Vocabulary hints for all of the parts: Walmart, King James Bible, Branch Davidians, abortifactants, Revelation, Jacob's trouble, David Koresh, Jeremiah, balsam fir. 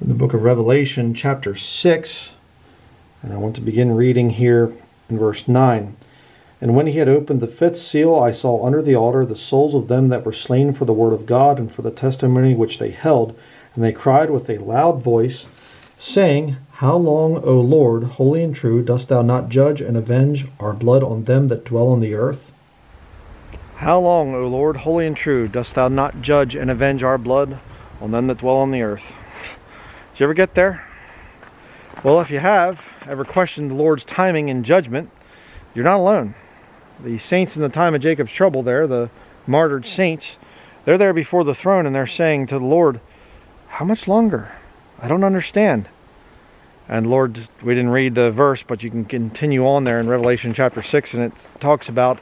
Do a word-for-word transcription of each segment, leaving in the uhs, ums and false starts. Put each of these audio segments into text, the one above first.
in the book of Revelation chapter six, and I want to begin reading here in verse nine. And when he had opened the fifth seal, I saw under the altar the souls of them that were slain for the word of God and for the testimony which they held. And they cried with a loud voice, saying, How long, O Lord, holy and true, dost thou not judge and avenge our blood on them that dwell on the earth? How long, O Lord, holy and true, dost thou not judge and avenge our blood on them that dwell on the earth? Did you ever get there? Well, if you have ever questioned the Lord's timing and judgment, you're not alone. The saints in the time of Jacob's trouble there, the martyred saints, they're there before the throne and they're saying to the Lord, how much longer? I don't understand. And Lord, we didn't read the verse, but you can continue on there in Revelation chapter six, and it talks about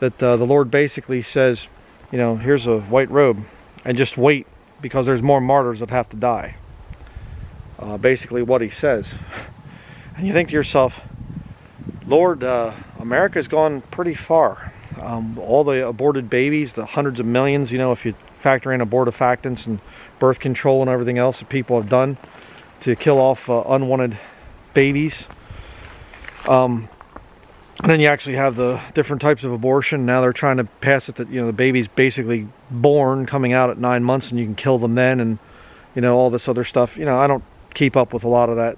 that uh, the Lord basically says, you know, here's a white robe and just wait because there's more martyrs that have to die. Uh, basically what he says. And you think to yourself, Lord, uh, America's gone pretty far. Um, all the aborted babies, the hundreds of millions, you know, if you factor in abortifactants and birth control and everything else that people have done to kill off uh, unwanted babies. Um, and then you actually have the different types of abortion. Now they're trying to pass it that, you know, the baby's basically born, coming out at nine months, and you can kill them then, and, you know, all this other stuff. You know, I don't keep up with a lot of that,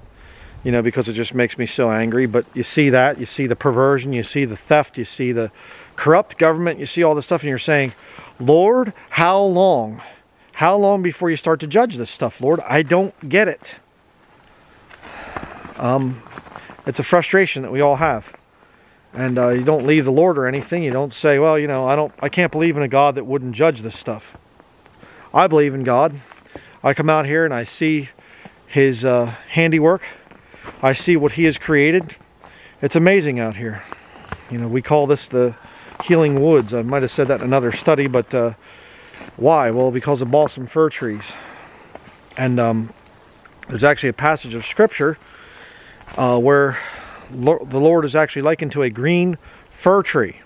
you know, because it just makes me so angry. But you see that, you see the perversion, you see the theft, you see the corrupt government, you see all this stuff, and you're saying, Lord, how long? How long before you start to judge this stuff, Lord? I don't get it. Um, it's a frustration that we all have. And uh, you don't leave the Lord or anything. You don't say, well, you know, I don't, I can't believe in a God that wouldn't judge this stuff. I believe in God. I come out here and I see His uh, handiwork. I see what He has created. It's amazing out here. You know, we call this the healing woods. I might have said that in another study, but uh, why? Well, because of balsam fir trees. And um, there's actually a passage of Scripture uh, where Lo- the Lord is actually likened to a green fir tree.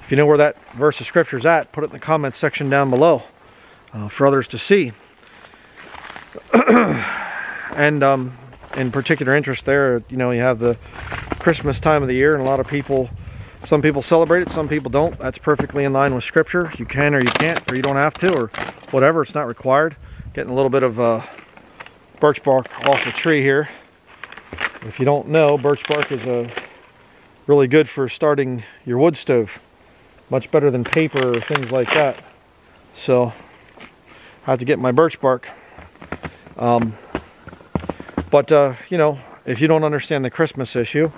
If you know where that verse of Scripture is at, put it in the comments section down below uh, for others to see. And um, in particular interest there, you know, you have the Christmas time of the year, and a lot of people, some people celebrate it, some people don't. That's perfectly in line with Scripture. You can or you can't, or you don't have to, or whatever. It's not required. Getting a little bit of uh, birch bark off the tree here. If you don't know, birch bark is uh, really good for starting your wood stove. Much better than paper or things like that. So, I have to get my birch bark. Um, but, uh, you know, if you don't understand the Christmas issue,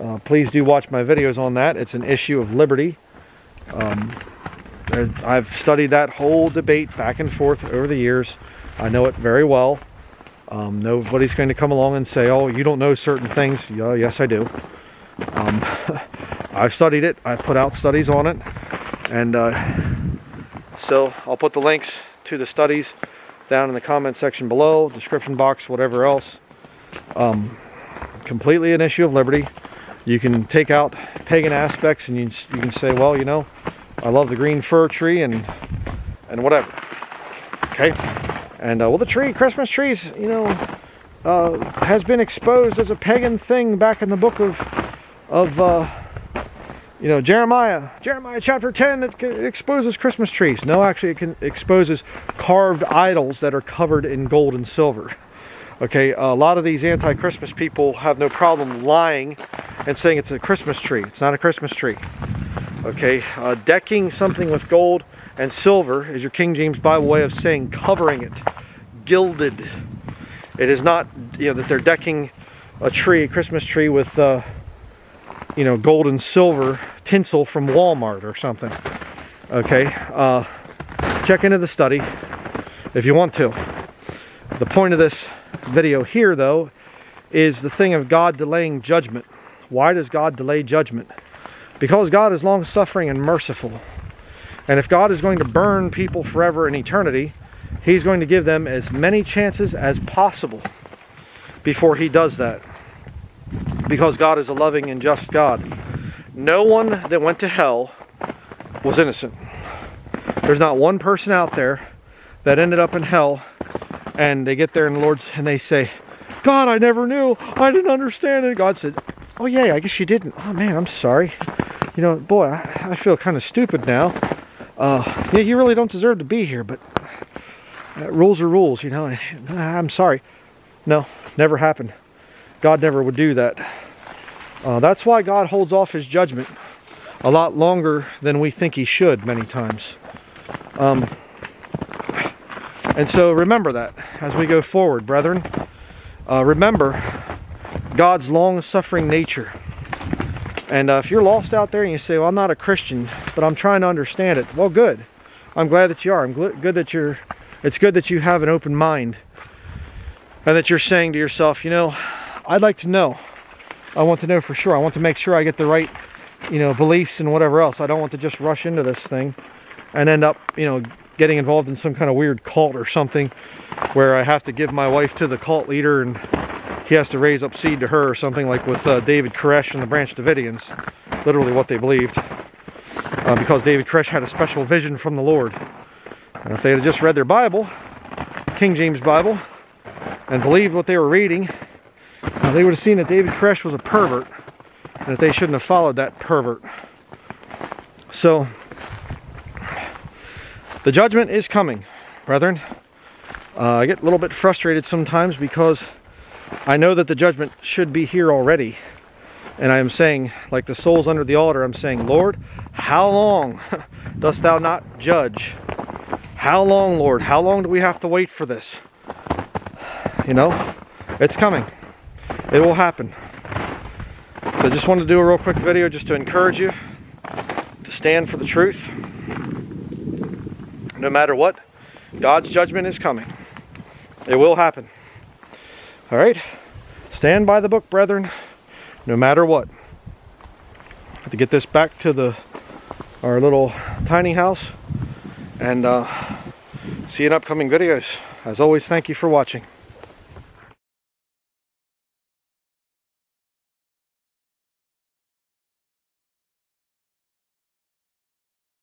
uh, please do watch my videos on that. It's an issue of liberty. Um, I've studied that whole debate back and forth over the years. I know it very well. Um, nobody's going to come along and say, oh, you don't know certain things. Yeah, yes, I do. Um, I've studied it. I put out studies on it. And uh, so I'll put the links to the studies down in the comment section below, description box, whatever else. Um, completely an issue of liberty. You can take out pagan aspects, and you, you can say, well, you know, I love the green fir tree and and whatever. Okay, and uh, well, the tree, Christmas trees, you know, uh, has been exposed as a pagan thing back in the book of of uh, you know, Jeremiah, Jeremiah chapter ten, it exposes Christmas trees. No, actually, it can, exposes carved idols that are covered in gold and silver. Okay, a lot of these anti-Christmas people have no problem lying and saying it's a Christmas tree. It's not a Christmas tree. Okay, uh, decking something with gold and silver is your King James Bible way of saying covering it, gilded. It is not, you know, that they're decking a tree, a Christmas tree, with Uh, you know, gold and silver tinsel from Walmart or something. Okay, uh, check into the study if you want to. The point of this video here, though, is the thing of God delaying judgment. Why does God delay judgment? Because God is long-suffering and merciful. And if God is going to burn people forever in eternity, He's going to give them as many chances as possible before He does that. Because God is a loving and just God. No one that went to hell was innocent. There's not one person out there that ended up in hell And they get there and the Lord's, and they say, God, I never knew. I didn't understand. And God said, oh yeah, I guess you didn't. Oh man, I'm sorry. You know, boy, I, I feel kind of stupid now. Uh, yeah, you really don't deserve to be here, but uh, rules are rules, you know. I'm sorry. No, never happened. God never would do that. Uh, that's why God holds off his judgment a lot longer than we think he should many times. Um, and so remember that as we go forward, brethren. Uh, remember God's long-suffering nature. And uh, if you're lost out there and you say, well, I'm not a Christian, but I'm trying to understand it. Well, good. I'm glad that you are. I'm gl good that you're, it's good that you have an open mind. And that you're saying to yourself, you know, I'd like to know. I want to know for sure. I want to make sure I get the right, you know, beliefs and whatever else. I don't want to just rush into this thing and end up, you know, getting involved in some kind of weird cult or something where I have to give my wife to the cult leader and he has to raise up seed to her or something, like with uh, David Koresh and the Branch Davidians, literally what they believed, uh, because David Koresh had a special vision from the Lord. And if they had just read their Bible, King James Bible, and believed what they were reading, uh, they would have seen that David Koresh was a pervert and that they shouldn't have followed that pervert. So, the judgment is coming, brethren. Uh, I get a little bit frustrated sometimes because I know that the judgment should be here already. And I am saying, like the souls under the altar, I'm saying, Lord, how long dost thou not judge? How long, Lord? How long do we have to wait for this? You know, it's coming. It will happen. So I just wanted to do a real quick video just to encourage you to stand for the truth. No matter what, God's judgment is coming. It will happen. All right? Stand by the book, brethren, no matter what. I have to get this back to the our little tiny house, and uh, see you in upcoming videos. As always, thank you for watching.